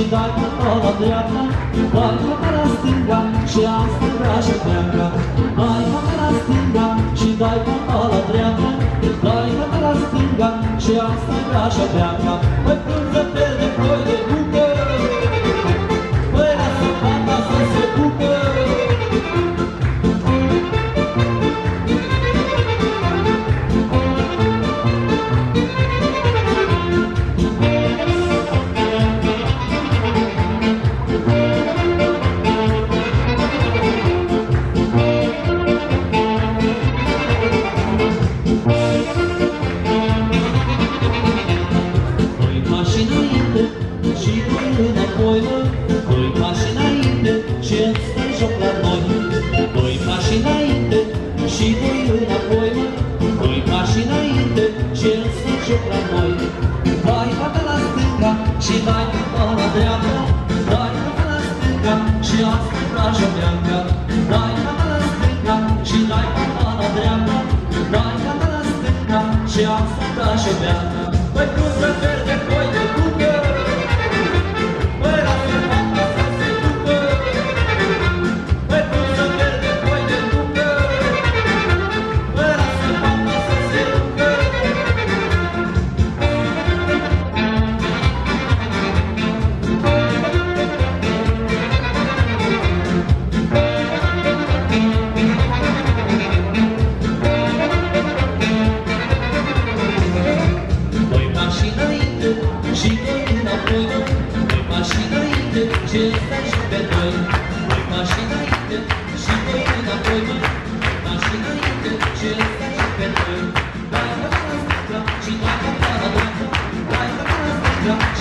Și dacă tot la dreapta, mai fac la stânga, și asta vrea și pleacă. Mai fac la stânga, și dai tot la dreapta, dai la stânga, și asta vrea și pleacă. Păi frunză verde, ploi de bucă, păi lasă fata să se bucă.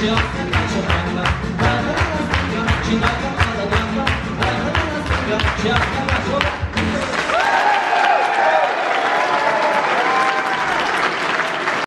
Yeah.